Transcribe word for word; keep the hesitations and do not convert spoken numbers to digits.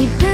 She